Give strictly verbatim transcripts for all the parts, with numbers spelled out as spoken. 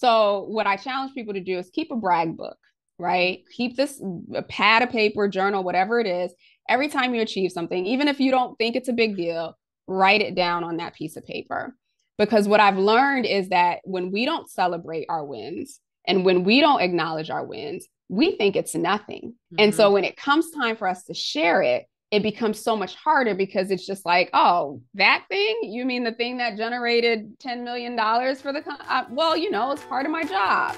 So what I challenge people to do is keep a brag book, right? Keep this a pad of paper, journal, whatever it is. Every time you achieve something, even if you don't think it's a big deal, write it down on that piece of paper. Because what I've learned is that when we don't celebrate our wins and when we don't acknowledge our wins, we think it's nothing. Mm-hmm. And so when it comes time for us to share it, it becomes so much harder because it's just like, oh, that thing? You mean the thing that generated ten million dollars for the, com- uh, well, you know, it's part of my job.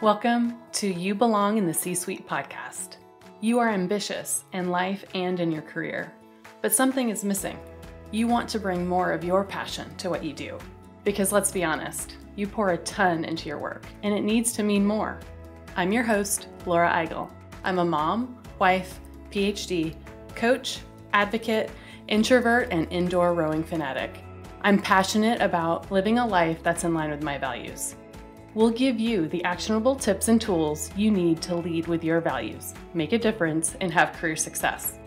Welcome to You Belong in the C-Suite podcast. You are ambitious in life and in your career, but something is missing. You want to bring more of your passion to what you do, because let's be honest, you pour a ton into your work and it needs to mean more. I'm your host, Laura Eigel. I'm a mom, wife, P H D, coach, advocate, introvert, and indoor rowing fanatic. I'm passionate about living a life that's in line with my values. We'll give you the actionable tips and tools you need to lead with your values, make a difference, and have career success.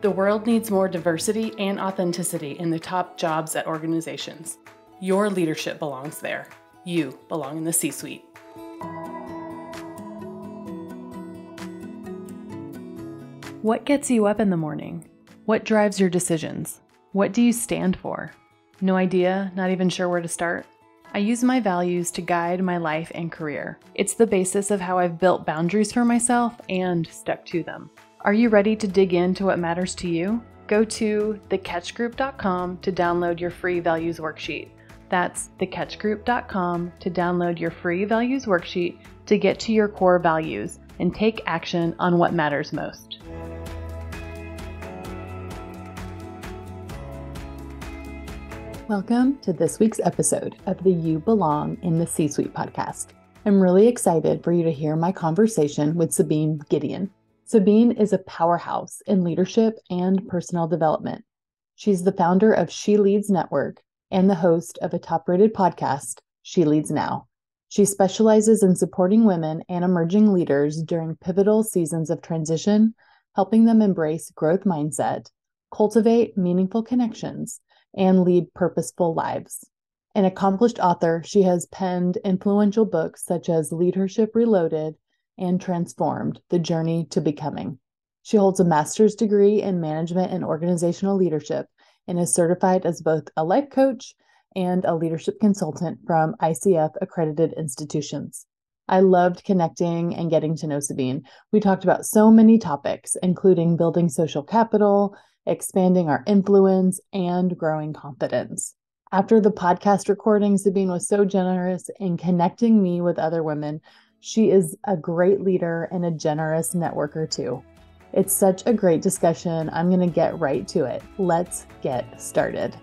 The world needs more diversity and authenticity in the top jobs at organizations. Your leadership belongs there. You belong in the C-suite. What gets you up in the morning? What drives your decisions? What do you stand for? No idea, not even sure where to start? I use my values to guide my life and career. It's the basis of how I've built boundaries for myself and stuck to them. Are you ready to dig into what matters to you? Go to the catch group dot com to download your free values worksheet. That's the catch group dot com to download your free values worksheet to get to your core values and take action on what matters most. Welcome to this week's episode of the You Belong in the C-Suite podcast. I'm really excited for you to hear my conversation with Sabine Gedeon. Sabine is a powerhouse in leadership and personal development. She's the founder of She Leads Network and the host of a top-rated podcast, She Leads Now. She specializes in supporting women and emerging leaders during pivotal seasons of transition, helping them embrace growth mindset, cultivate meaningful connections, and lead purposeful lives. An accomplished author, she has penned influential books such as Leadership Reloaded and Transformed: The Journey to Becoming. She holds a master's degree in management and organizational leadership and is certified as both a life coach and a leadership consultant from I C F accredited institutions. I loved connecting and getting to know Sabine. We talked about so many topics, including building social capital, expanding our influence, and growing confidence. After the podcast recording, Sabine was so generous in connecting me with other women. She is a great leader and a generous networker too. It's such a great discussion. I'm going to get right to it. Let's get started.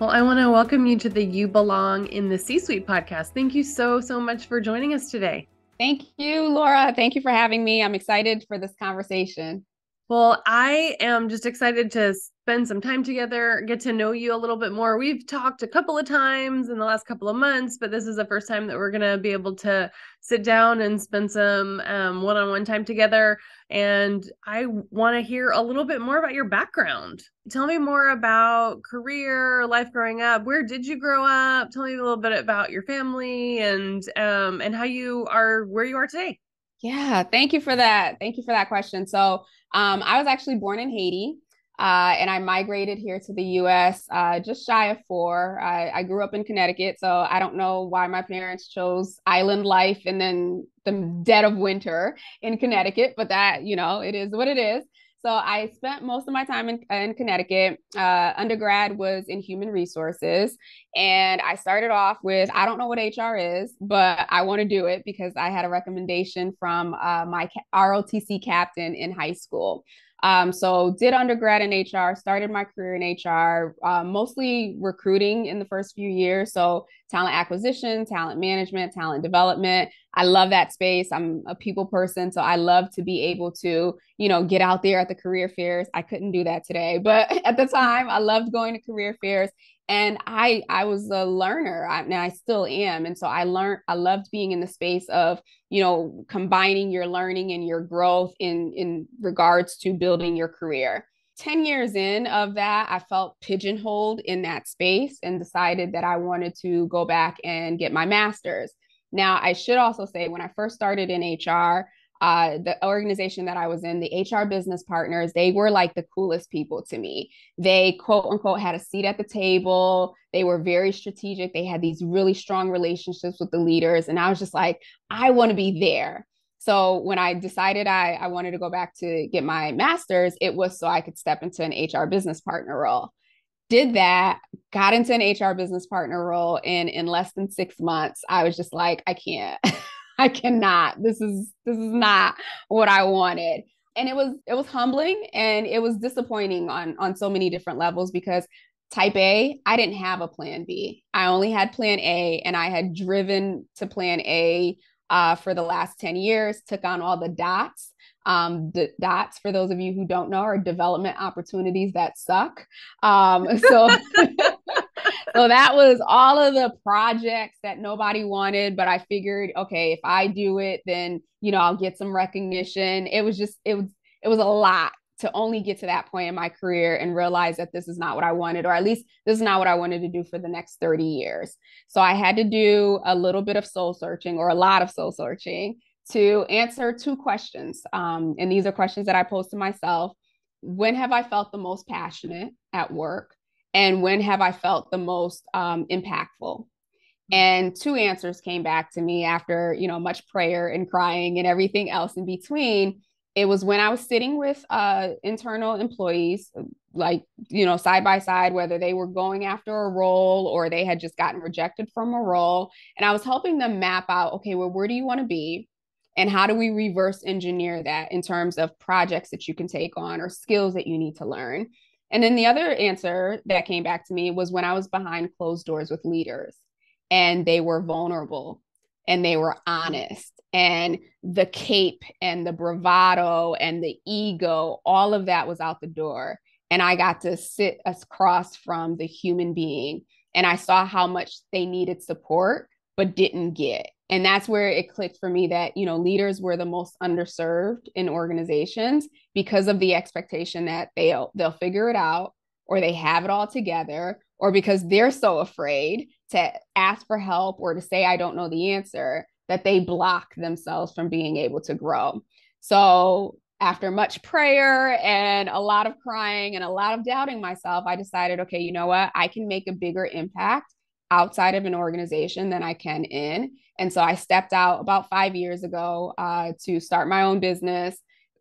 Well, I want to welcome you to the You Belong in the C-Suite podcast. Thank you so, so much for joining us today. Thank you, Laura. Thank you for having me. I'm excited for this conversation. Well, I am just excited to spend some time together, get to know you a little bit more. We've talked a couple of times in the last couple of months, but this is the first time that we're going to be able to sit down and spend some um, one-on-one time together. And I want to hear a little bit more about your background. Tell me more about career, life growing up. Where did you grow up? Tell me a little bit about your family and um, and how you are where you are today. Yeah, thank you for that. Thank you for that question. So um, I was actually born in Haiti. Uh, and I migrated here to the U S uh, just shy of four. I, I grew up in Connecticut, so I don't know why my parents chose island life and then the dead of winter in Connecticut, but that, you know, it is what it is. So I spent most of my time in, in Connecticut. Uh, undergrad was in human resources. And I started off with, I don't know what H R is, but I want to do it because I had a recommendation from uh, my R O T C captain in high school. Um, so did undergrad in H R, started my career in H R, uh, mostly recruiting in the first few years. So talent acquisition, talent management, talent development. I love that space. I'm a people person. So I love to be able to, you know, get out there at the career fairs. I couldn't do that today, but at the time I loved going to career fairs And I, I was a learner, I, and I still am. And so I learned, I loved being in the space of, you know, combining your learning and your growth in, in regards to building your career. ten years in of that, I felt pigeonholed in that space and decided that I wanted to go back and get my master's. Now, I should also say, when I first started in H R, Uh, the organization that I was in, the H R business partners, they were like the coolest people to me. They, quote unquote, had a seat at the table. They were very strategic. They had these really strong relationships with the leaders. And I was just like, I want to be there. So when I decided I, I wanted to go back to get my master's, it was so I could step into an H R business partner role. Did that, got into an H R business partner role. And in less than six months, I was just like, I can't. I cannot. This is this is not what I wanted. And it was it was humbling, and it was disappointing on on so many different levels, because type A, I didn't have a plan B. I only had plan A, and I had driven to plan A uh, for the last ten years, took on all the dots. Um, the dots, for those of you who don't know, are development opportunities that suck. Um, so So that was all of the projects that nobody wanted, but I figured, okay, if I do it, then, you know, I'll get some recognition. It was just, it was, it was a lot to only get to that point in my career and realize that this is not what I wanted, or at least this is not what I wanted to do for the next thirty years. So I had to do a little bit of soul searching, or a lot of soul searching, to answer two questions. Um, and these are questions that I posed to myself. When have I felt the most passionate at work? And when have I felt the most um, impactful? And two answers came back to me after, you know, much prayer and crying and everything else in between. It was when I was sitting with uh, internal employees, like, you know, side by side, whether they were going after a role or they had just gotten rejected from a role. And I was helping them map out, okay, well, where do you want to be? And how do we reverse engineer that in terms of projects that you can take on or skills that you need to learn? And then the other answer that came back to me was when I was behind closed doors with leaders, and they were vulnerable and they were honest, and the cape and the bravado and the ego, all of that was out the door. And I got to sit across from the human being, and I saw how much they needed support but didn't get. And that's where it clicked for me that, you know, leaders were the most underserved in organizations because of the expectation that they'll, they'll figure it out, or they have it all together, or because they're so afraid to ask for help or to say, I don't know the answer, that they block themselves from being able to grow. So after much prayer and a lot of crying and a lot of doubting myself, I decided, okay, you know what? I can make a bigger impact outside of an organization than I can in. And so I stepped out about five years ago uh, to start my own business,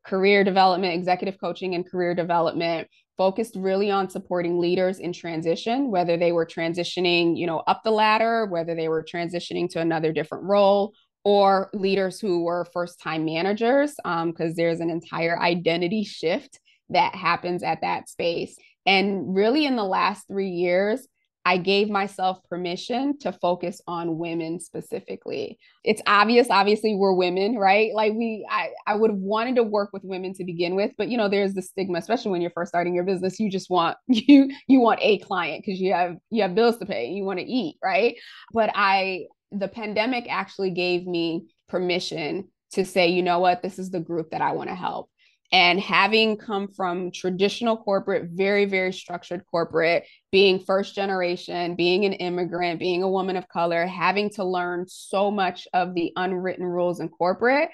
career development, executive coaching and career development, focused really on supporting leaders in transition, whether they were transitioning, you know, up the ladder, whether they were transitioning to another different role, or leaders who were first-time managers, um, because there's an entire identity shift that happens at that space. And really in the last three years, I gave myself permission to focus on women specifically. It's obvious, obviously we're women, right? Like we, I, I would have wanted to work with women to begin with, but you know, there's the stigma, especially when you're first starting your business. You just want, you, you want a client because you have, you have bills to pay, you want to eat, right? But I, the pandemic actually gave me permission to say, you know what, this is the group that I want to help. And having come from traditional corporate, very, very structured corporate, being first generation, being an immigrant, being a woman of color, having to learn so much of the unwritten rules in corporate,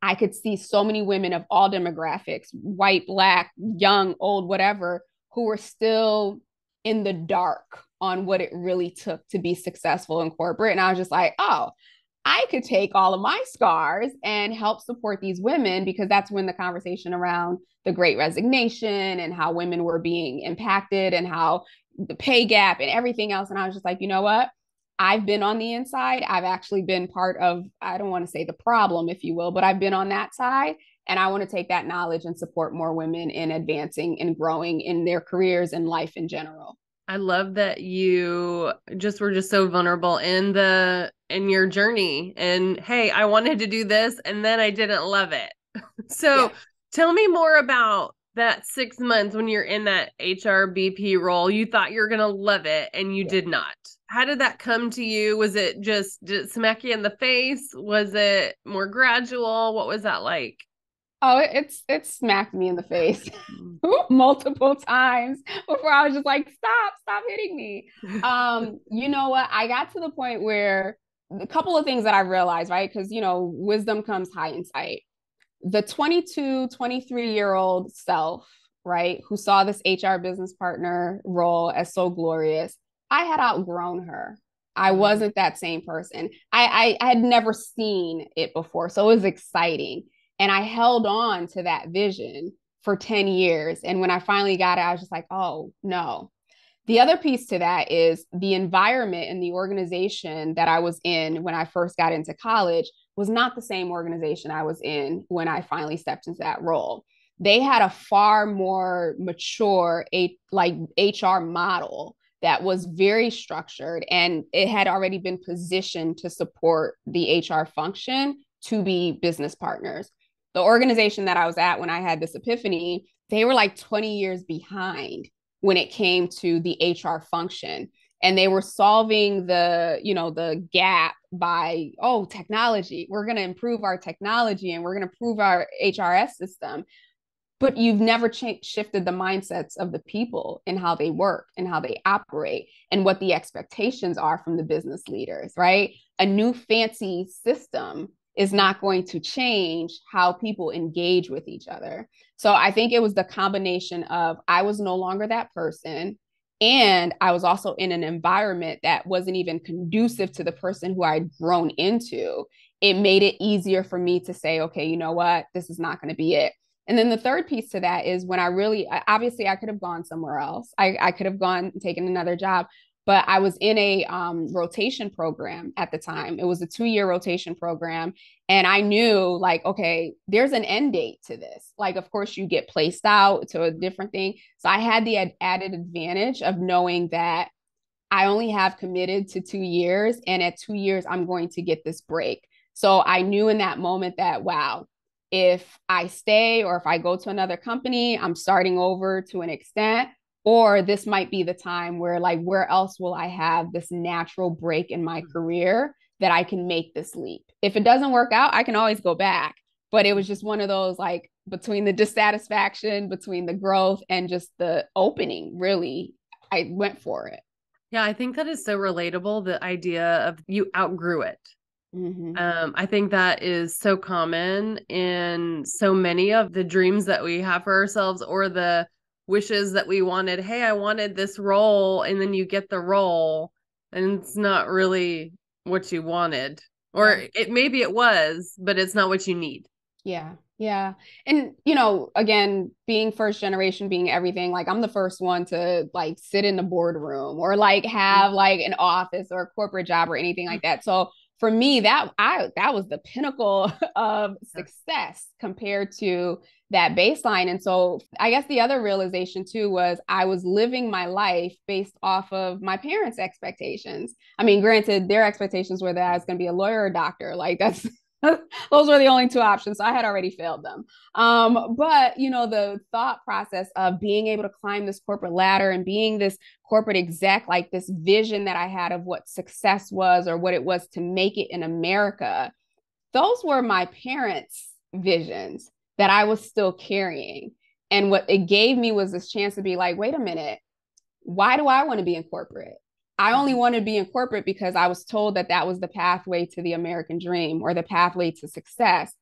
I could see so many women of all demographics, white, black, young, old, whatever, who were still in the dark on what it really took to be successful in corporate. And I was just like, oh, I could take all of my scars and help support these women, because that's when the conversation around the Great Resignation and how women were being impacted and how the pay gap and everything else. And I was just like, you know what? I've been on the inside. I've actually been part of, I don't want to say the problem, if you will, but I've been on that side. And I want to take that knowledge and support more women in advancing and growing in their careers and life in general. I love that you just were just so vulnerable in the in your journey, and hey, I wanted to do this and then I didn't love it. So yeah. Tell me more about that six months when you're in that H R B P role, you thought you were going to love it and you yeah. did not. How did that come to you? Was it just did it smack you in the face? Was it more gradual? What was that like? Oh, it's, it smacked me in the face multiple times before I was just like, stop, stop hitting me. Um, you know what? I got to the point where a couple of things that I realized, right? Because, you know, wisdom comes hindsight. The twenty-two, twenty-three year old self, right, who saw this H R business partner role as so glorious, I had outgrown her. I wasn't that same person. I, I, I had never seen it before. So it was exciting. And I held on to that vision for ten years. And when I finally got it, I was just like, oh, no. The other piece to that is the environment and the organization that I was in when I first got into college was not the same organization I was in when I finally stepped into that role. They had a far more mature like H R model that was very structured, and it had already been positioned to support the H R function to be business partners. The organization that I was at when I had this epiphany, they were like twenty years behind when it came to the H R function. And they were solving the, you know, the gap by, oh, technology, we're going to improve our technology and we're going to improve our H R S system. But you've never ch- shifted the mindsets of the people and how they work and how they operate and what the expectations are from the business leaders, right? A new fancy system is not going to change how people engage with each other. So I think it was the combination of I was no longer that person, and I was also in an environment that wasn't even conducive to the person who I'd grown into. It made it easier for me to say, okay, you know what, this is not going to be it. And then the third piece to that is when I really, obviously I could have gone somewhere else. I, I could have gone and taken another job, but I was in a um, rotation program at the time. It was a two-year rotation program. And I knew like, okay, there's an end date to this. Like, of course you get placed out to a different thing. So I had the ad- added advantage of knowing that I only have committed to two years. And at two years, I'm going to get this break. So I knew in that moment that, wow, if I stay or if I go to another company, I'm starting over to an extent. Or this might be the time where like, where else will I have this natural break in my career that I can make this leap? If it doesn't work out, I can always go back. But it was just one of those, like, between the dissatisfaction, between the growth and just the opening, really, I went for it. Yeah, I think that is so relatable, the idea of you outgrew it. Mm-hmm. Um, I think that is so common in so many of the dreams that we have for ourselves or the wishes that we wanted. Hey, I wanted this role. And then you get the role and it's not really what you wanted, or yeah. it, maybe it was, but it's not what you need. Yeah. Yeah. And, you know, again, being first generation, being everything, like I'm the first one to like sit in the boardroom or like have like an office or a corporate job or anything like that. So for me, that I, that was the pinnacle of success compared to that baseline. And so I guess the other realization too, was I was living my life based off of my parents' expectations. I mean, granted, their expectations were that I was going to be a lawyer or a doctor. Like that's, those were the only two options. So I had already failed them. Um, but you know, the thought process of being able to climb this corporate ladder and being this corporate exec, like this vision that I had of what success was or what it was to make it in America, those were my parents' visions that I was still carrying. And what it gave me was this chance to be like, wait a minute, why do I want to be in corporate? I only wanted to be in corporate because I was told that that was the pathway to the American dream or the pathway to success.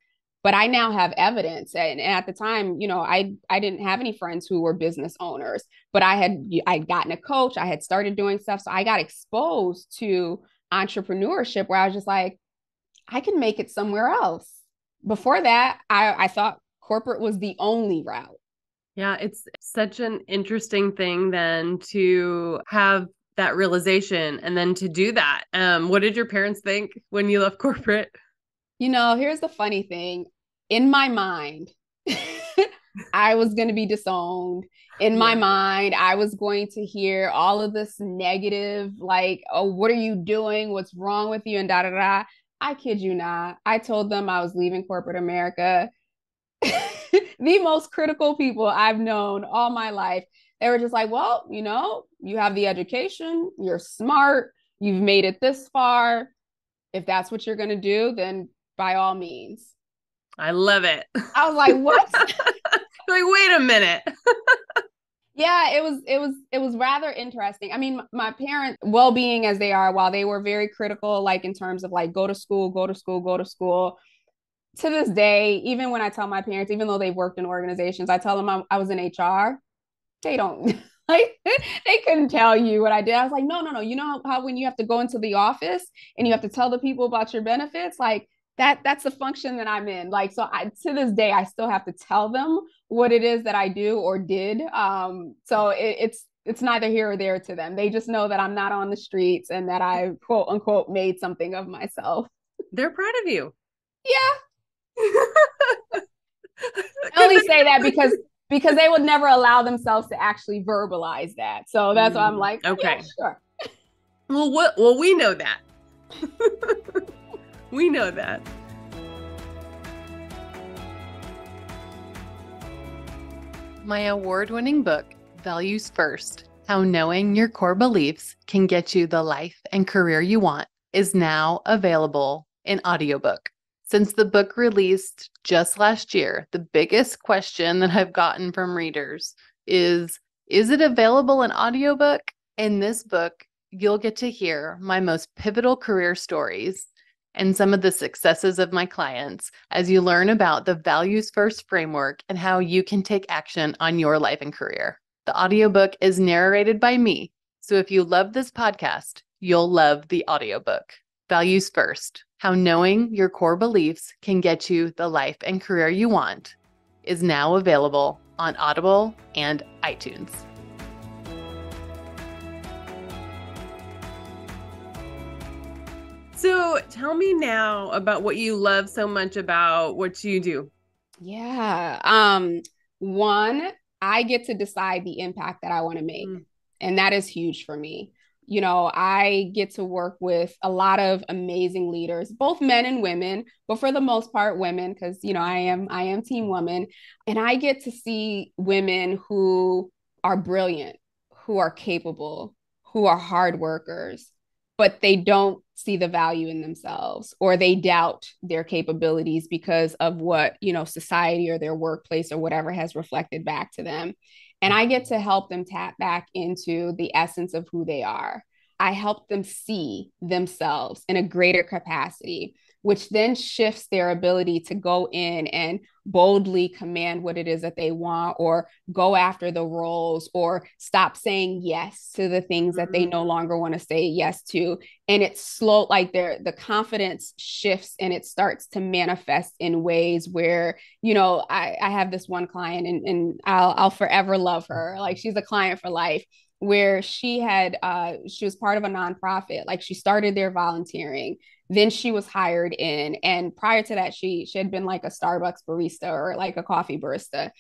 But I now have evidence. And, and at the time, you know, I, I didn't have any friends who were business owners, but I had, I had gotten a coach. I had started doing stuff. So I got exposed to entrepreneurship where I was just like, I can make it somewhere else. Before that, I, I thought corporate was the only route. Yeah. It's such an interesting thing then to have that realization and then to do that. Um, what did your parents think when you left corporate? You know, here's the funny thing. In my mind, I was going to be disowned. In my mind, I was going to hear all of this negative, like, oh, what are you doing? What's wrong with you? And da, da, da. I kid you not. I told them I was leaving corporate America. the most critical people I've known all my life. They were just like, well, you know, you have the education, you're smart, you've made it this far. If that's what you're going to do, then by all means. I love it. I was like, what? Like, wait a minute. Yeah, it was, it was, it was rather interesting. I mean, my parents' well-being as they are, while they were very critical, like in terms of like, go to school, go to school, go to school. To this day, even when I tell my parents, even though they've worked in organizations, I tell them I, I was in H R. They don't, like, they couldn't tell you what I did. I was like, no, no, no. You know how, how when you have to go into the office and you have to tell the people about your benefits, like that, that's the function that I'm in. Like, so I, to this day, I still have to tell them what it is that I do or did. Um, so it, it's, it's neither here or there to them. They just know that I'm not on the streets and that I, quote unquote, made something of myself. They're proud of you. Yeah. I only say that because Because they would never allow themselves to actually verbalize that. So that's why I'm like, okay, yeah, sure. Well, what, well, we know that. We know that. My award-winning book, Values First: How Knowing Your Core Beliefs Can Get You the Life and Career You Want, is now available in audiobook. Since the book released just last year, the biggest question that I've gotten from readers is, is it available in audiobook? In this book, you'll get to hear my most pivotal career stories and some of the successes of my clients as you learn about the Values First framework and how you can take action on your life and career. The audiobook is narrated by me, so if you love this podcast, you'll love the audiobook. Values First: How Knowing Your Core Beliefs Can Get You the Life and Career You Want is now available on Audible and iTunes. So tell me now about what you love so much about what you do. Yeah. Um, one, I get to decide the impact that I want to make. Mm. And that is huge for me. You know, I get to work with a lot of amazing leaders, both men and women, but for the most part, women, because, you know, I am I am team woman. And I get to see women who are brilliant, who are capable, who are hard workers, but they don't see the value in themselves, or they doubt their capabilities because of what, you know, society or their workplace or whatever has reflected back to them. And I get to help them tap back into the essence of who they are. I help them see themselves in a greater capacity, which then shifts their ability to go in and boldly command what it is that they want, or go after the roles, or stop saying yes to the things that they no longer want to say yes to. And it's slow, like their the confidence shifts and it starts to manifest in ways where, you know, I, I have this one client and, and I'll, I'll forever love her. Like, she's a client for life, where she had, uh, she was part of a nonprofit. Like, she started there volunteering, then she was hired in. And prior to that, she, she had been like a Starbucks barista or like a coffee barista.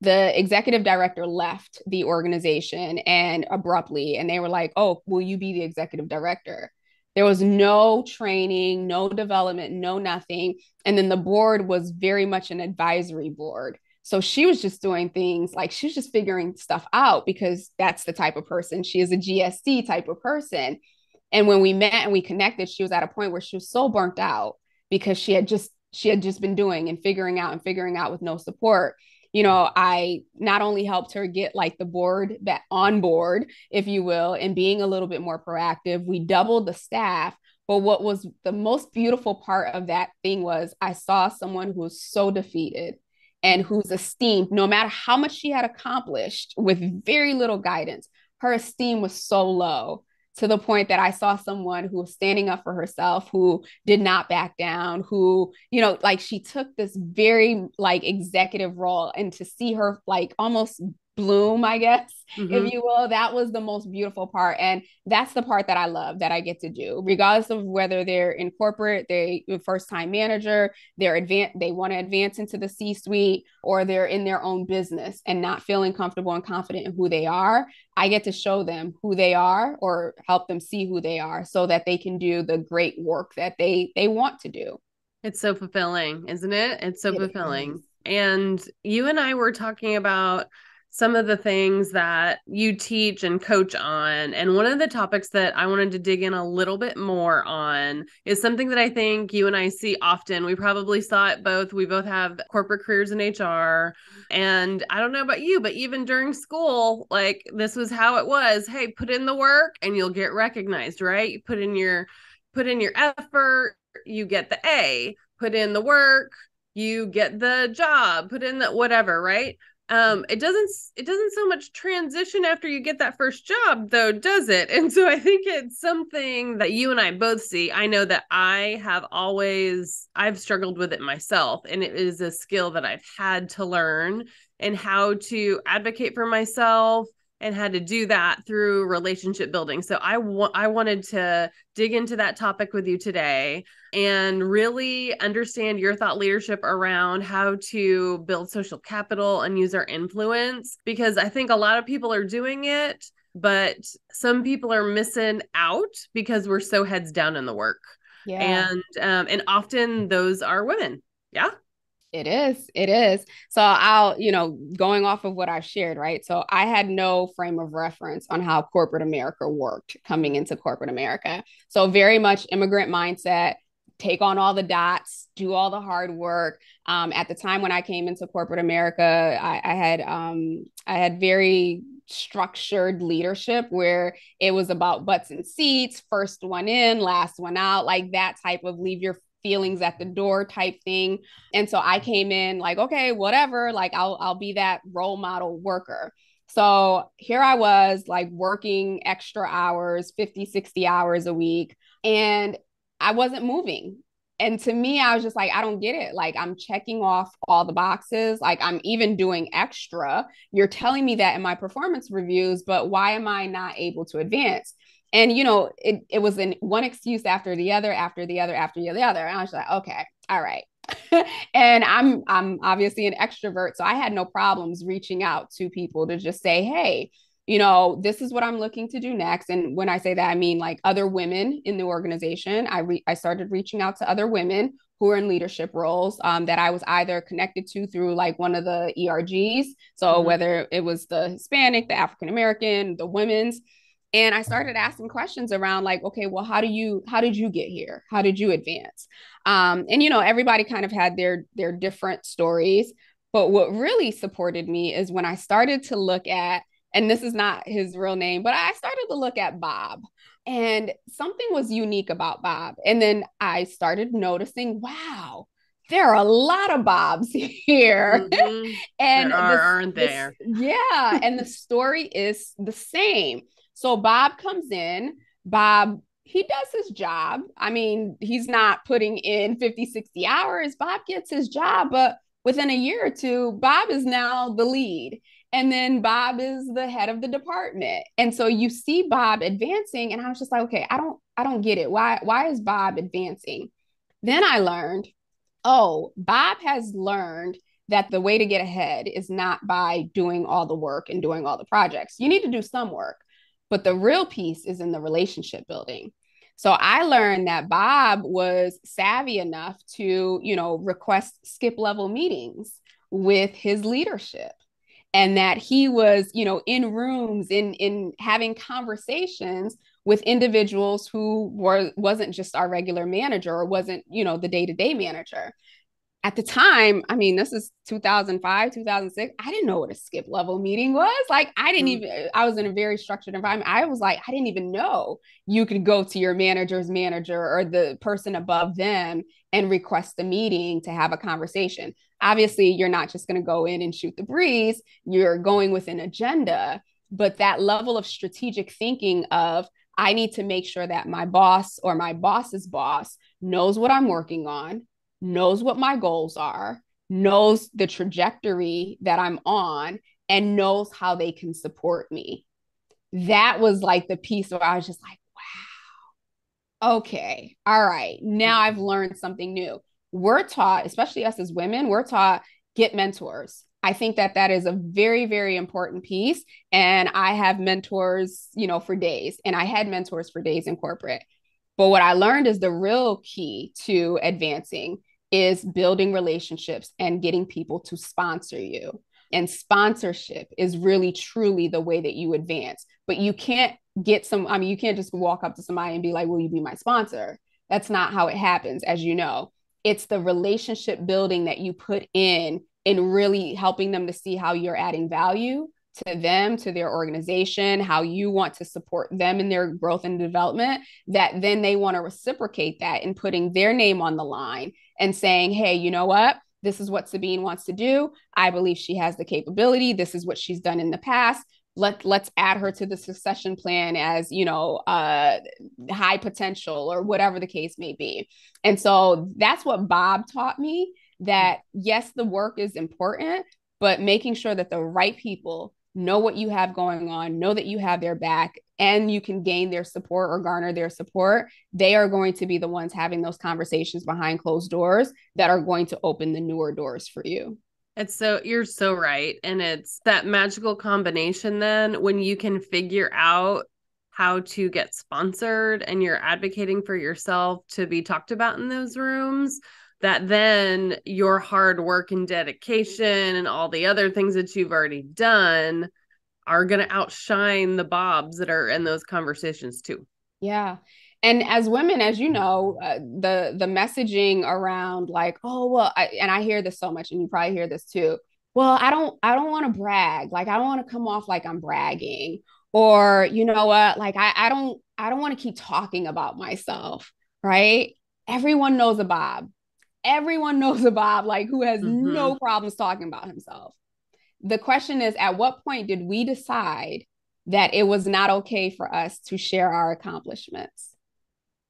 The executive director left the organization and abruptly, and they were like, oh, will you be the executive director? There was no training, no development, no nothing. And then the board was very much an advisory board. So she was just doing things, like she was just figuring stuff out, because that's the type of person she is, a G S C type of person. And when we met and we connected, she was at a point where she was so burnt out because she had just, she had just been doing and figuring out and figuring out with no support. You know, I not only helped her get like the board that on board, if you will, and being a little bit more proactive, we doubled the staff. But what was the most beautiful part of that thing was I saw someone who was so defeated and who's esteemed, no matter how much she had accomplished with very little guidance, her esteem was so low, to the point that I saw someone who was standing up for herself, who did not back down, who, you know, like she took this very like executive role, and to see her like almost bloom, I guess, mm-hmm. if you will, that was the most beautiful part. And that's the part that I love that I get to do, regardless of whether they're in corporate, they first time manager, they're advanced, they want to advance into the C-suite, or they're in their own business and not feeling comfortable and confident in who they are. I get to show them who they are, or help them see who they are, so that they can do the great work that they, they want to do. It's so fulfilling, isn't it? It's so it fulfilling. Is. And you and I were talking about some of the things that you teach and coach on. And one of the topics that I wanted to dig in a little bit more on is something that I think you and I see often. We probably saw it both. We both have corporate careers in H R. And I don't know about you, but even during school, like this was how it was. Hey, put in the work and you'll get recognized, right? You put in your, put in your effort, you get the A. Put in the work, you get the job, put in the whatever, right? Um, it doesn't, it doesn't so much transition after you get that first job though, does it? And so I think it's something that you and I both see. I know that I have always, I've struggled with it myself, and it is a skill that I've had to learn, and how to advocate for myself and how to do that through relationship building. So I, wa- I wanted to dig into that topic with you today and really understand your thought leadership around how to build social capital and use our influence, because I think a lot of people are doing it, but some people are missing out because we're so heads down in the work. Yeah. And, um, and often those are women. Yeah. It is. It is. So I'll, you know, going off of what I shared, right? So I had no frame of reference on how corporate America worked coming into corporate America. So very much immigrant mindset, take on all the dots, do all the hard work. Um, at the time when I came into corporate America, I, I had, um, I had very structured leadership where it was about butts and seats, first one in, last one out, like that type of leave your feelings at the door type thing. And so I came in like, okay, whatever, like I'll, I'll be that role model worker. So here I was like working extra hours, fifty, sixty hours a week, and I wasn't moving. And to me, I was just like, I don't get it. Like I'm checking off all the boxes. Like I'm even doing extra. You're telling me that in my performance reviews, but why am I not able to advance? And, you know, it it was an one excuse after the other, after the other, after the other. And I was like, okay, all right. And I'm, I'm obviously an extrovert, so I had no problems reaching out to people to just say, hey, you know, this is what I'm looking to do next. And when I say that, I mean like other women in the organization. I re- I started reaching out to other women who are in leadership roles um, that I was either connected to through like one of the E R Gs. So mm-hmm. whether it was the Hispanic, the African-American, the women's. And I started asking questions around like, okay, well, how do you, how did you get here? How did you advance? Um, and, you know, everybody kind of had their, their different stories, but what really supported me is when I started to look at, and this is not his real name, but I started to look at Bob, and something was unique about Bob. And then I started noticing, wow, there are a lot of Bobs here. Mm-hmm. and there are, the, aren't there? The, yeah. And the story is the same. So Bob comes in, Bob, he does his job. I mean, he's not putting in fifty, sixty hours. Bob gets his job, but within a year or two, Bob is now the lead. And then Bob is the head of the department. And so you see Bob advancing, and I was just like, okay, I don't, I don't get it. Why, why is Bob advancing? Then I learned, oh, Bob has learned that the way to get ahead is not by doing all the work and doing all the projects. You need to do some work. But the real piece is in the relationship building. So I learned that Bob was savvy enough to, you know, request skip level meetings with his leadership, and that he was, you know, in rooms, in, in having conversations with individuals who were, wasn't just our regular manager or wasn't, you know, the day-to-day manager. At the time, I mean, this is two thousand five, two thousand six. I didn't know what a skip level meeting was. Like I didn't even, I was in a very structured environment. I was like, I didn't even know you could go to your manager's manager or the person above them and request a meeting to have a conversation. Obviously, you're not just going to go in and shoot the breeze. You're going with an agenda, but that level of strategic thinking of, I need to make sure that my boss or my boss's boss knows what I'm working on, knows what my goals are, knows the trajectory that I'm on, and knows how they can support me. That was like the piece where I was just like, wow, okay, all right, now I've learned something new. We're taught, especially us as women, we're taught get mentors. I think that that is a very, very important piece. And I have mentors, you know, for days, and I had mentors for days in corporate. But what I learned is the real key to advancing is building relationships and getting people to sponsor you. And sponsorship is really, truly the way that you advance. But you can't get some, I mean, you can't just walk up to somebody and be like, will you be my sponsor? That's not how it happens, as you know. It's the relationship building that you put in and really helping them to see how you're adding value to them, to their organization, how you want to support them in their growth and development, that then they want to reciprocate that and putting their name on the line and saying, hey, you know what? This is what Sabine wants to do. I believe she has the capability. This is what she's done in the past. Let, let's add her to the succession plan as, you know, uh, high potential or whatever the case may be. And so that's what Bob taught me, that yes, the work is important, but making sure that the right people know what you have going on, know that you have their back, and you can gain their support or garner their support. They are going to be the ones having those conversations behind closed doors that are going to open the newer doors for you. It's so, you're so right. And it's that magical combination then when you can figure out how to get sponsored and you're advocating for yourself to be talked about in those rooms, that then your hard work and dedication and all the other things that you've already done are going to outshine the Bobs that are in those conversations too. Yeah. And as women, as you know, uh, the, the messaging around like, oh, well, I, and I hear this so much and you probably hear this too. Well, I don't, I don't want to brag. Like, I don't want to come off like I'm bragging, or, you know what, like, I, I don't, I don't want to keep talking about myself. Right. Everyone knows a Bob. Everyone knows a Bob, like, who has mm-hmm. no problems talking about himself. The question is, at what point did we decide that it was not okay for us to share our accomplishments?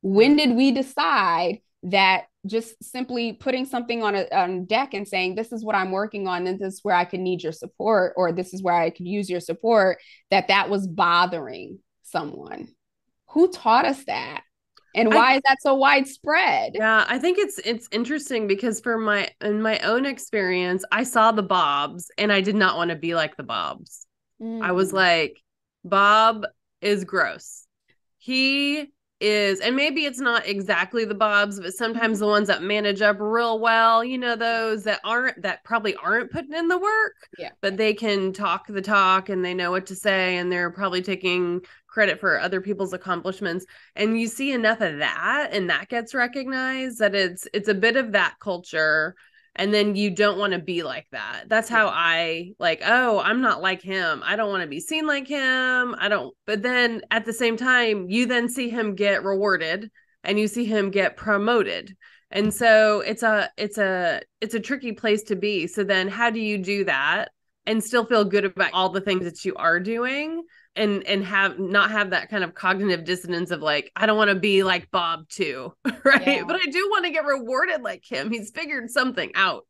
When did we decide that just simply putting something on a on deck and saying, this is what I'm working on, and this is where I could need your support, or this is where I could use your support, that that was bothering someone? Who taught us that? And why I, is that so widespread? Yeah, I think it's it's interesting because for my in my own experience, I saw the Bobs and I did not want to be like the Bobs. Mm. I was like, Bob is gross. He is, and maybe it's not exactly the Bobs, but sometimes the ones that manage up real well, you know, those that aren't, that probably aren't putting in the work, yeah, but they can talk the talk and they know what to say. And they're probably taking credit for other people's accomplishments. And you see enough of that, and that gets recognized, that it's, it's a bit of that culture. And then you don't want to be like that. That's how I like, oh, I'm not like him. I don't want to be seen like him. I don't. But then at the same time, you then see him get rewarded and you see him get promoted. And so it's a, it's a, it's a tricky place to be. So then how do you do that and still feel good about all the things that you are doing, and, and have not have that kind of cognitive dissonance of like, I don't want to be like Bob too. Right. Yeah. But I do want to get rewarded like him. He's figured something out.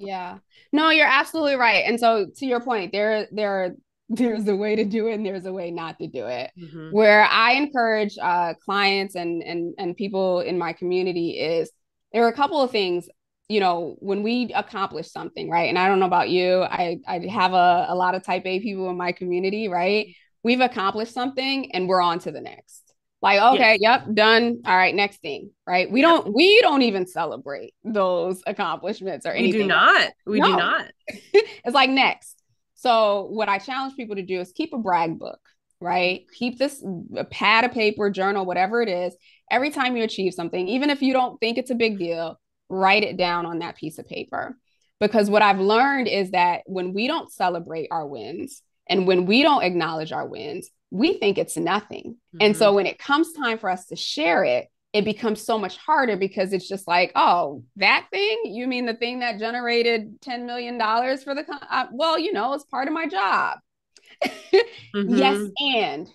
Yeah, no, you're absolutely right. And so to your point, there, there, there's a way to do it and there's a way not to do it. Mm-hmm. Where I encourage uh, clients and, and, and people in my community is, there are a couple of things. You know, when we accomplish something, right? And I don't know about you, I, I have a, a lot of type A people in my community, right? We've accomplished something and we're on to the next. Like, okay, yes. Yep, done. All right, next thing, right? We don't, yep. we don't even celebrate those accomplishments or anything. We do not. We no. do not. It's like next. So what I challenge people to do is keep a brag book, right? Keep this a pad of paper, journal, whatever it is. Every time you achieve something, even if you don't think it's a big deal, write it down on that piece of paper. Because what I've learned is that when we don't celebrate our wins and when we don't acknowledge our wins, we think it's nothing. Mm-hmm. And so when it comes time for us to share it, it becomes so much harder, because it's just like, oh, that thing, you mean the thing that generated ten million dollars for the, con- uh, well, you know, it's part of my job. Mm-hmm. Yes. And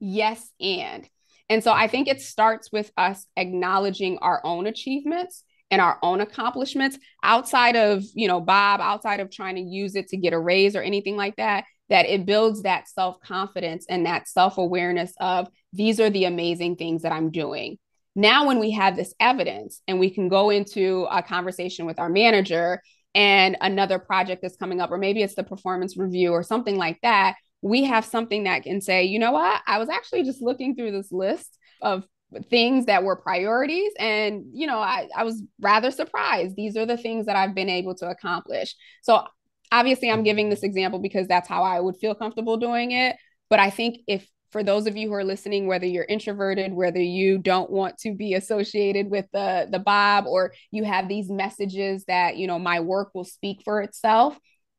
yes. And, and so I think it starts with us acknowledging our own achievements and our own accomplishments outside of, you know, Bob, outside of trying to use it to get a raise or anything like that, that it builds that self-confidence and that self-awareness of, these are the amazing things that I'm doing. Now, when we have this evidence and we can go into a conversation with our manager and another project that's coming up, or maybe it's the performance review or something like that, we have something that can say, you know what, I was actually just looking through this list of things that were priorities. And, you know, I, I was rather surprised. These are the things that I've been able to accomplish. So obviously I'm giving this example because that's how I would feel comfortable doing it. But I think if, for those of you who are listening, whether you're introverted, whether you don't want to be associated with the, the Bob, or you have these messages that, you know, my work will speak for itself.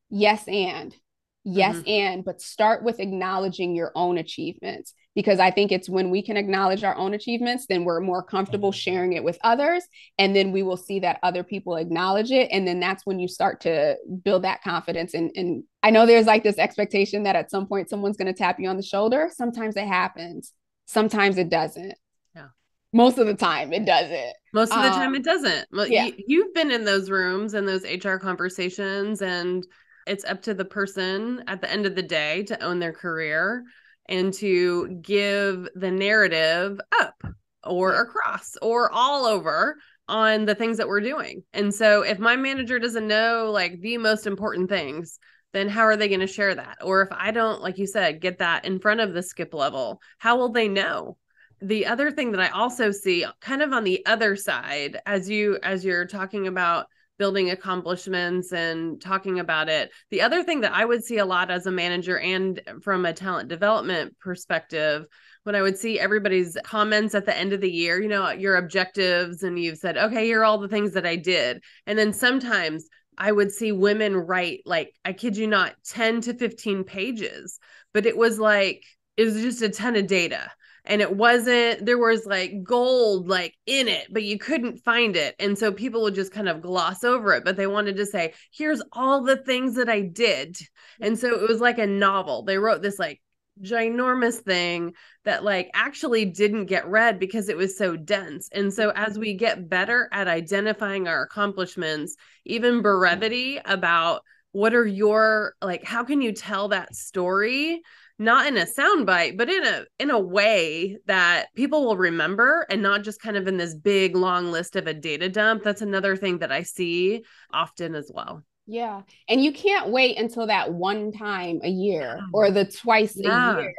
Yes. And yes. Mm-hmm. And, but start with acknowledging your own achievements, because I think it's when we can acknowledge our own achievements, then we're more comfortable sharing it with others. And then we will see that other people acknowledge it. And then that's when you start to build that confidence. And, and I know there's like this expectation that at some point someone's going to tap you on the shoulder. Sometimes it happens. Sometimes it doesn't. Yeah. Most of the time it doesn't. Most of the um, time it doesn't. Well, yeah. you, you've been in those rooms and those H R conversations, and it's up to the person at the end of the day to own their career and to give the narrative up or across or all over on the things that we're doing. And so if my manager doesn't know like the most important things, then how are they going to share that? Or if I don't, like you said, get that in front of the skip level, how will they know? The other thing that I also see kind of on the other side, as you, as you're talking about building accomplishments and talking about it, the other thing that I would see a lot as a manager and from a talent development perspective, when I would see everybody's comments at the end of the year, you know, your objectives, and you've said, okay, here are all the things that I did. And then sometimes I would see women write, like, I kid you not, ten to fifteen pages, but it was like, it was just a ton of data. And it wasn't, there was like gold, like in it, but you couldn't find it. And so people would just kind of gloss over it, but they wanted to say, here's all the things that I did. And so it was like a novel. They wrote this like ginormous thing that like actually didn't get read because it was so dense. And so as we get better at identifying our accomplishments, even brevity about what are your, like, how can you tell that story? Not in a soundbite, but in a, in a way that people will remember, and not just kind of in this big, long list of a data dump. That's another thing that I see often as well. Yeah. And you can't wait until that one time a year or the twice yeah. a year.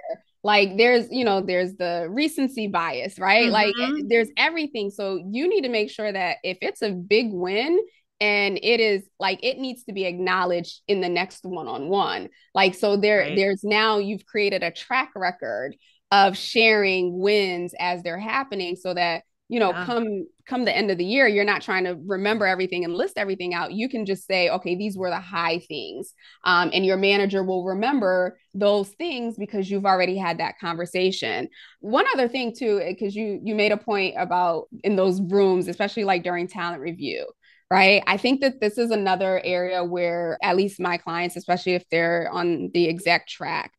Like there's, you know, there's the recency bias, right? Mm-hmm. Like there's everything. So you need to make sure that if it's a big win, and it is like, it needs to be acknowledged in the next one-on-one. Like, so there, right. there's now you've created a track record of sharing wins as they're happening, so that, you know, yeah. come, come the end of the year, you're not trying to remember everything and list everything out. You can just say, okay, these were the high things. Um, and your manager will remember those things because you've already had that conversation. One other thing too, because you, you made a point about in those rooms, especially like during talent review. Right. I think that this is another area where at least my clients, especially if they're on the exec track,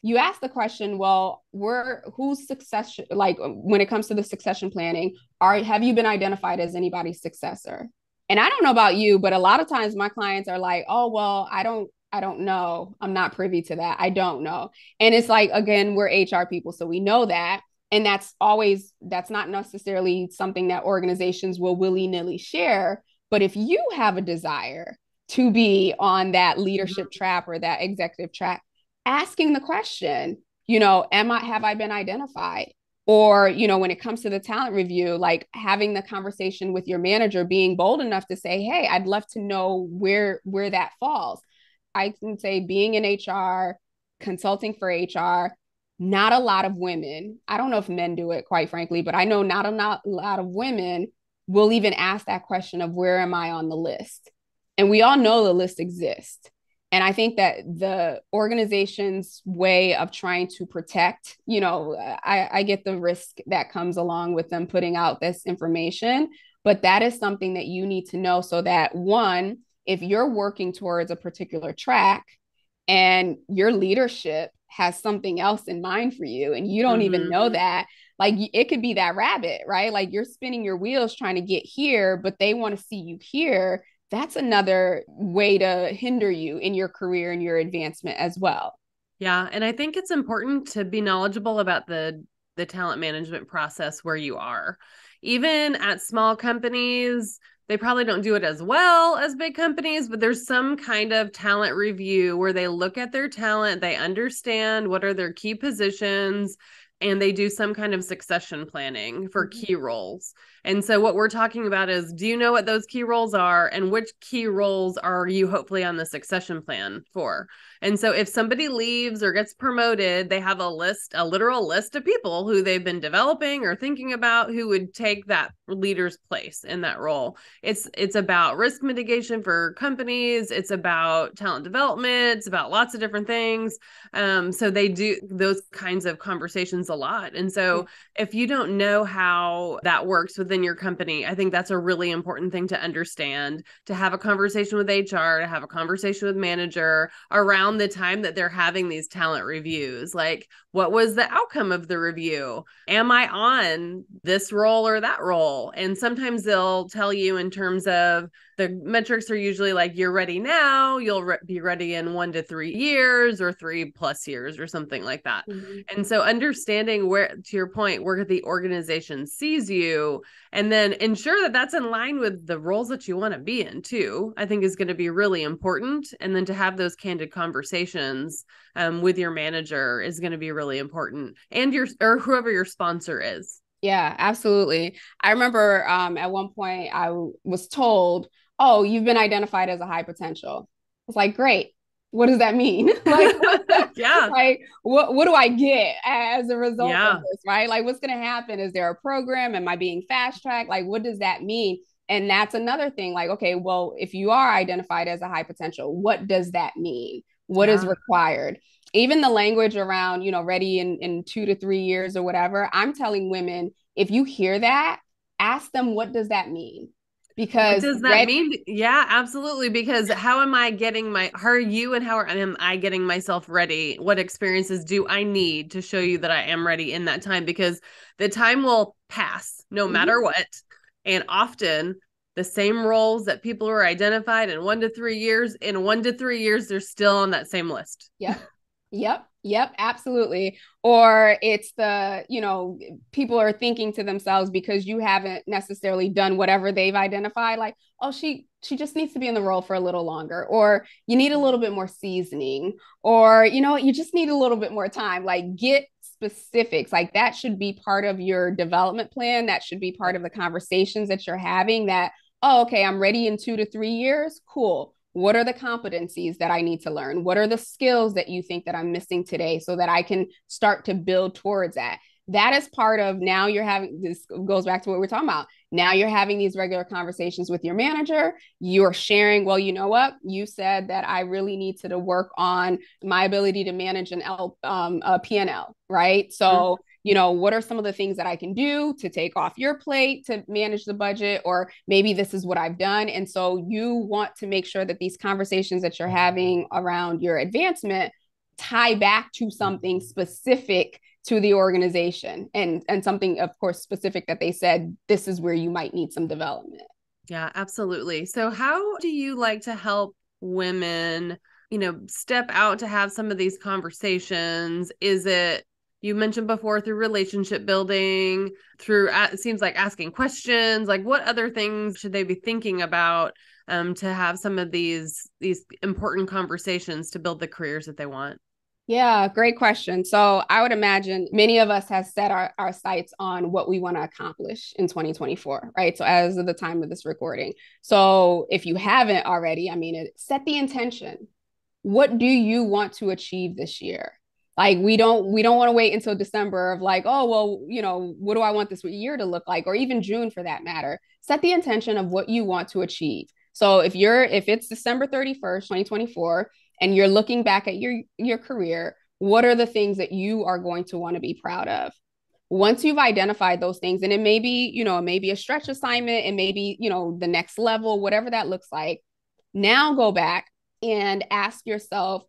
you ask the question, well, we're who's succession, like when it comes to the succession planning, are, have you been identified as anybody's successor? And I don't know about you, but a lot of times my clients are like, oh, well, I don't, I don't know. I'm not privy to that. I don't know. And it's like, again, we're H R people, so we know that. And that's always, that's not necessarily something that organizations will willy-nilly share. But if you have a desire to be on that leadership track or that executive track, asking the question, you know, am I, have I been identified? Or, you know, when it comes to the talent review, like having the conversation with your manager, being bold enough to say, hey, I'd love to know where, where that falls. I can say being in H R, consulting for H R, not a lot of women. I don't know if men do it, quite frankly, but I know not a, not a lot of women we'll even ask that question of where am I on the list? And we all know the list exists. And I think that the organization's way of trying to protect, you know, I, I get the risk that comes along with them putting out this information, but that is something that you need to know so that one, if you're working towards a particular track and your leadership has something else in mind for you and you don't mm-hmm. even know that, like it could be that rabbit, right? Like you're spinning your wheels trying to get here, but they want to see you here. That's another way to hinder you in your career and your advancement as well. Yeah. And I think it's important to be knowledgeable about the, the talent management process where you are. Even at small companies, they probably don't do it as well as big companies, but there's some kind of talent review where they look at their talent, they understand what are their key positions, and they do some kind of succession planning for key roles. And so what we're talking about is, do you know what those key roles are, and which key roles are you hopefully on the succession plan for? And so if somebody leaves or gets promoted, they have a list, a literal list of people who they've been developing or thinking about who would take that leader's place in that role. It's, it's about risk mitigation for companies. It's about talent development. It's about lots of different things. Um, so they do those kinds of conversations a lot. And so if you don't know how that works within your company, I think that's a really important thing to understand, to have a conversation with H R, to have a conversation with manager around the time that they're having these talent reviews. Like, what was the outcome of the review? Am I on this role or that role? And sometimes they'll tell you in terms of the metrics are usually like, you're ready now, you'll re- be ready in one to three years or three plus years or something like that. Mm-hmm. And so understanding where, to your point, where the organization sees you, and then ensure that that's in line with the roles that you want to be in too, I think is going to be really important. And then to have those candid conversations um, with your manager is going to be really important, and your, or whoever your sponsor is. Yeah, absolutely. I remember um, at one point I w- was told, oh, you've been identified as a high potential. It's like, great. What does that mean? Like, yeah. Like, what, what do I get as a result yeah. of this, right? Like, what's going to happen? Is there a program? Am I being fast tracked? Like, what does that mean? And that's another thing. Like, okay, well, if you are identified as a high potential, what does that mean? What yeah. is required? Even the language around, you know, ready in, in two to three years or whatever, I'm telling women, if you hear that, ask them, what does that mean? Because what does that ready- mean? Yeah, absolutely. Because how am I getting my, how are you and how are, am I getting myself ready? What experiences do I need to show you that I am ready in that time? Because the time will pass no mm-hmm. matter what. And often the same roles that people are identified in one to three years, in one to three years, they're still on that same list. Yeah. Yep. Yep. Absolutely. Or it's the, you know, people are thinking to themselves because you haven't necessarily done whatever they've identified, like, oh, she, she just needs to be in the role for a little longer, or you need a little bit more seasoning, or, you know, you just need a little bit more time. Like, get specifics. Like, that should be part of your development plan. That should be part of the conversations that you're having, that, oh, okay, I'm ready in two to three years. Cool. What are the competencies that I need to learn? What are the skills that you think that I'm missing today so that I can start to build towards that? That is part of, now you're having, this goes back to what we're talking about. Now you're having these regular conversations with your manager. You're sharing, well, you know what? You said that I really need to, to work on my ability to manage an L, um, a P and L, right? So, mm-hmm. you know, what are some of the things that I can do to take off your plate to manage the budget? Or maybe this is what I've done. And so you want to make sure that these conversations that you're having around your advancement tie back to something specific to the organization, and, and something, of course, specific that they said, this is where you might need some development. Yeah, absolutely. So how do you like to help women, you know, step out to have some of these conversations? Is it, you mentioned before, through relationship building, through, it seems like, asking questions, like, what other things should they be thinking about um, to have some of these, these important conversations to build the careers that they want? Yeah, great question. So I would imagine many of us have set our, our sights on what we want to accomplish in twenty twenty-four, right? So as of the time of this recording. So if you haven't already, I mean, set the intention. What do you want to achieve this year? Like, we don't, we don't want to wait until December of like, oh, well, you know, what do I want this year to look like? Or even June for that matter. Set the intention of what you want to achieve. So if you're, if it's December thirty-first, twenty twenty-four, and you're looking back at your, your career, what are the things that you are going to want to be proud of? Once you've identified those things, and it may be, you know, maybe a stretch assignment, and maybe, you know, the next level, whatever that looks like, now go back and ask yourself,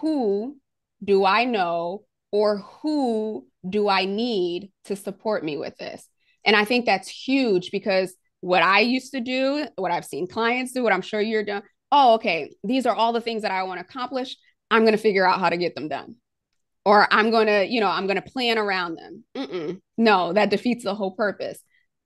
who do I know, or who do I need to support me with this? And I think that's huge, because what I used to do, what I've seen clients do, what I'm sure you're doing, oh, okay, these are all the things that I want to accomplish. I'm going to figure out how to get them done. Or I'm going to, you know, I'm going to plan around them. Mm-mm. No, that defeats the whole purpose.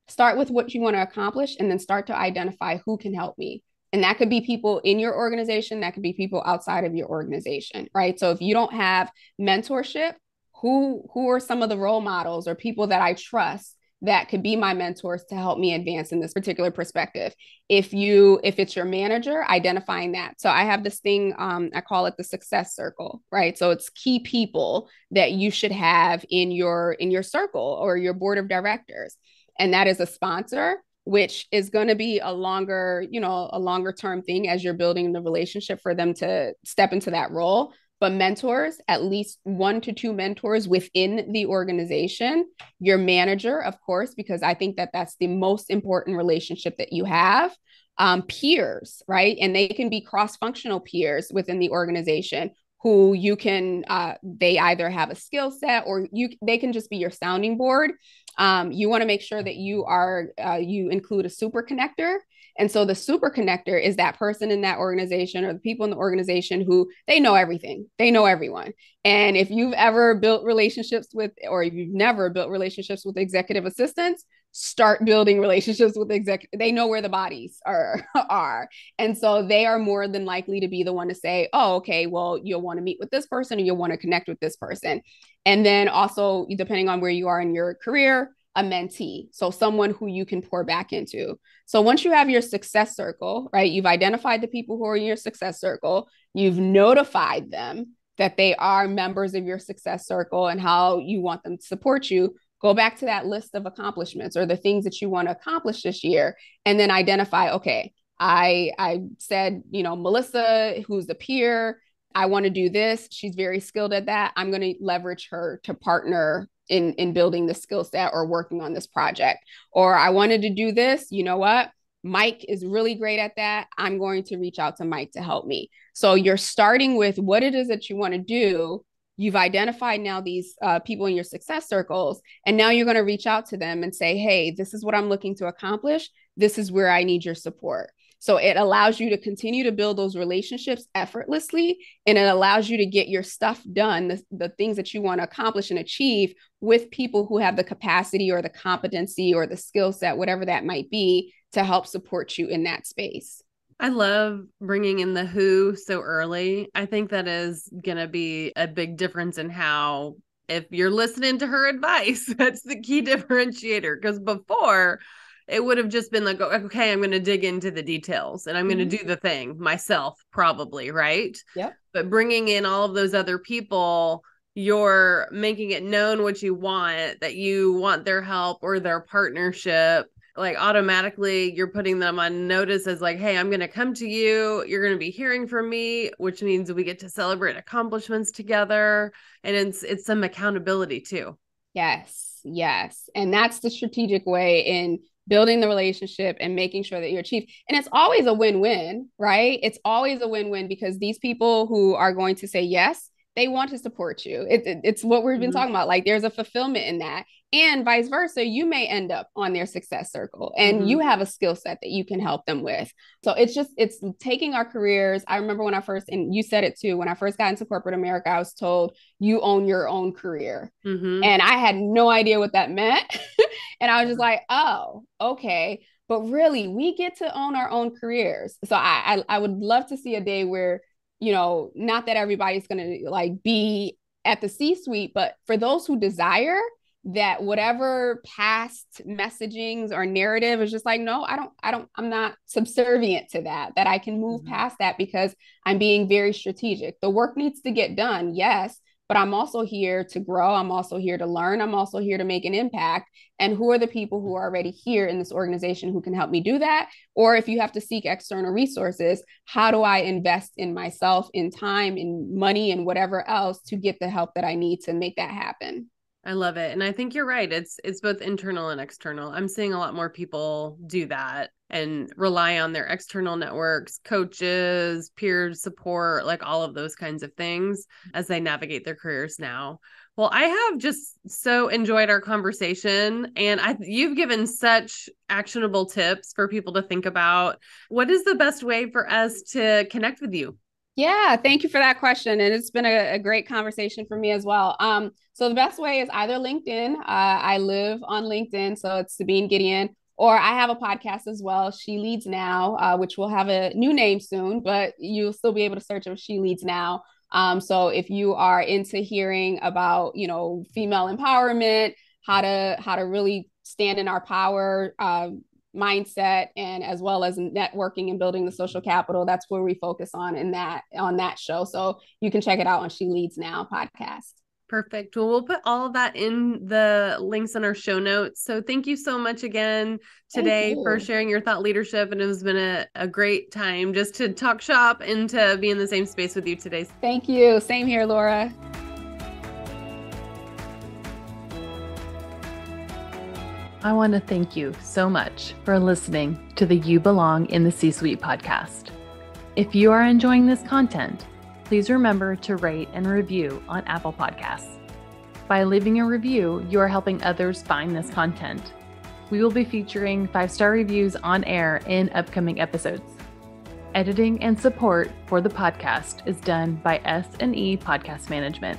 Start with what you want to accomplish, and then start to identify who can help me. And that could be people in your organization. That could be people outside of your organization, right? So if you don't have mentorship, who, who are some of the role models or people that I trust that could be my mentors to help me advance in this particular perspective. If you, if it's your manager, identifying that. So I have this thing, um, I call it the success circle, right? So it's key people that you should have in your, in your circle or your board of directors. And that is a sponsor, which is going to be a longer, you know, a longer term thing as you're building the relationship for them to step into that role. But mentors, at least one to two mentors within the organization, your manager, of course, because I think that that's the most important relationship that you have, um, peers, right? And they can be cross-functional peers within the organization who you can, uh, they either have a skill set or you, they can just be your sounding board. Um, you want to make sure that you are, uh, you include a super connector. And so the super connector is that person in that organization or the people in the organization who they know everything, they know everyone. And if you've ever built relationships with, or if you've never built relationships with executive assistants, start building relationships with executive. They know where the bodies are, are. And so they are more than likely to be the one to say, oh, okay, well, you'll want to meet with this person or you'll want to connect with this person. And then also, depending on where you are in your career, a mentee. So someone who you can pour back into. So once you have your success circle, right, you've identified the people who are in your success circle, you've notified them that they are members of your success circle and how you want them to support you. Go back to that list of accomplishments or the things that you want to accomplish this year, and then identify, okay, I, I said, you know, Melissa, who's the peer, I want to do this. She's very skilled at that. I'm going to leverage her to partner in, in building the skill set or working on this project. Or I wanted to do this. You know what? Mike is really great at that. I'm going to reach out to Mike to help me. So you're starting with what it is that you want to do. You've identified now these uh, people in your success circles, and now you're going to reach out to them and say, hey, this is what I'm looking to accomplish. This is where I need your support. So it allows you to continue to build those relationships effortlessly, and it allows you to get your stuff done, the, the things that you want to accomplish and achieve with people who have the capacity or the competency or the skill set, whatever that might be, to help support you in that space. I love bringing in the who so early. I think that is going to be a big difference in how, if you're listening to her advice, that's the key differentiator. Because before, it would have just been like, okay, I'm going to dig into the details and I'm mm-hmm. going to do the thing myself, probably, right? Yeah. But bringing in all of those other people, you're making it known what you want, that you want their help or their partnership. Like automatically you're putting them on notice as like, hey, I'm going to come to you. You're going to be hearing from me, which means we get to celebrate accomplishments together. And it's, it's some accountability too. Yes. Yes. And that's the strategic way in building the relationship and making sure that you're achieved. And it's always a win-win, right? It's always a win-win because these people who are going to say yes, they want to support you. It, it, it's what we've been mm-hmm. talking about. Like there's a fulfillment in that. And vice versa, you may end up on their success circle and mm-hmm. you have a skill set that you can help them with. So it's just, it's taking our careers. I remember when I first, and you said it too, when I first got into corporate America, I was told you own your own career. Mm-hmm. And I had no idea what that meant. And I was just like, oh, okay. But really we get to own our own careers. So I, I, I would love to see a day where, you know, not that everybody's going to like be at the C-suite, but for those who desire that, whatever past messagings or narrative is just like, no, I don't, I don't, I'm not subservient to that, that I can move mm-hmm. past that because I'm being very strategic. The work needs to get done. Yes. But I'm also here to grow. I'm also here to learn. I'm also here to make an impact. And who are the people who are already here in this organization who can help me do that? Or if you have to seek external resources, how do I invest in myself, in time, in money, and whatever else to get the help that I need to make that happen? I love it. And I think you're right. It's it's both internal and external. I'm seeing a lot more people do that and rely on their external networks, coaches, peer support, like all of those kinds of things as they navigate their careers now. Well, I have just so enjoyed our conversation, and I, you've given such actionable tips for people to think about. What is the best way for us to connect with you? Yeah, thank you for that question. And it's been a, a great conversation for me as well. Um, so the best way is either LinkedIn. Uh, I live on LinkedIn, so it's Sabine Gedeon, or I have a podcast as well, She Leads Now, uh, which will have a new name soon, but you'll still be able to search for She Leads Now. Um, so if you are into hearing about, you know, female empowerment, how to how to really stand in our power uh, mindset, and as well as networking and building the social capital, that's where we focus on in that on that show. So you can check it out on She Leads Now podcast. Perfect. Well, we'll put all of that in the links in our show notes. So thank you so much again today for sharing your thought leadership. And it has been a, a great time just to talk shop and to be in the same space with you today. Thank you. Same here, Laura. I want to thank you so much for listening to the You Belong in the C-Suite podcast. If you are enjoying this content, please remember to rate and review on Apple Podcasts. By leaving a review, you are helping others find this content. We will be featuring five-star reviews on air in upcoming episodes. Editing and support for the podcast is done by S and E Podcast Management.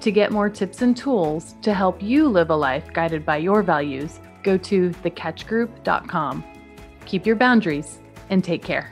To get more tips and tools to help you live a life guided by your values, go to the catch group dot com. Keep your boundaries and take care.